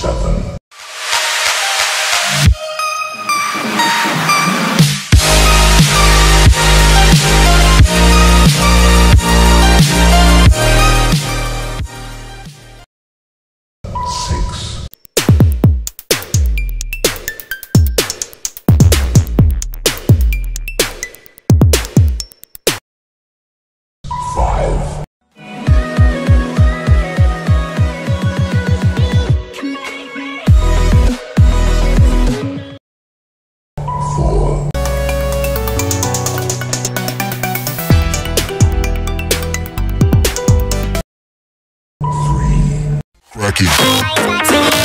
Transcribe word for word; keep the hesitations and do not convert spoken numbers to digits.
Seven. Cracky.